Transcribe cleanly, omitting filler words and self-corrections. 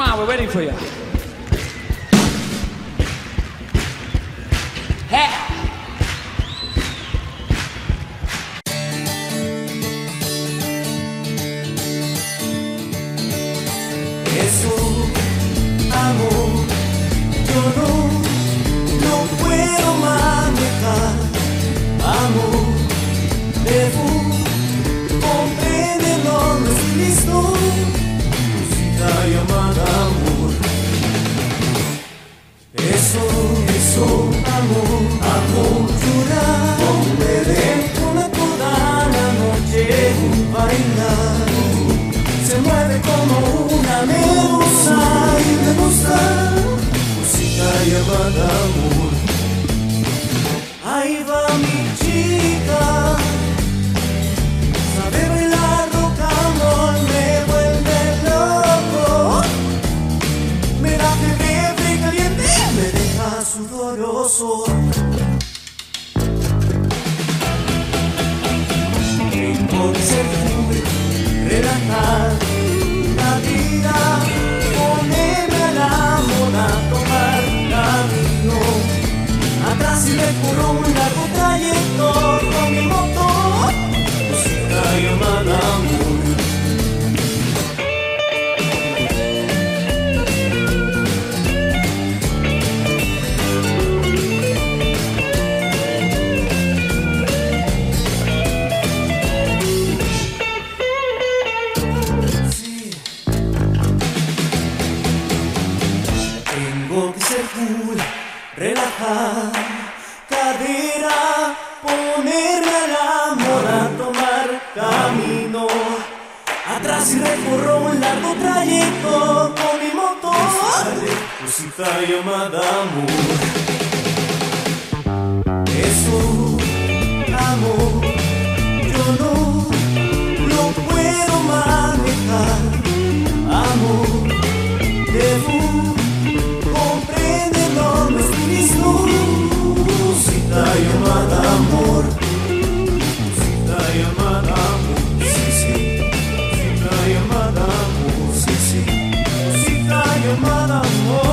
Come on, we're waiting for you. Hey! Llamada amor.